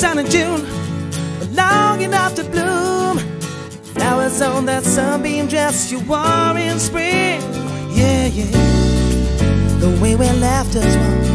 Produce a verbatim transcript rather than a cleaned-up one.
sunny June, long enough to bloom. Flowers on that sunbeam dress you wore in spring. Yeah, yeah, the way we left us one.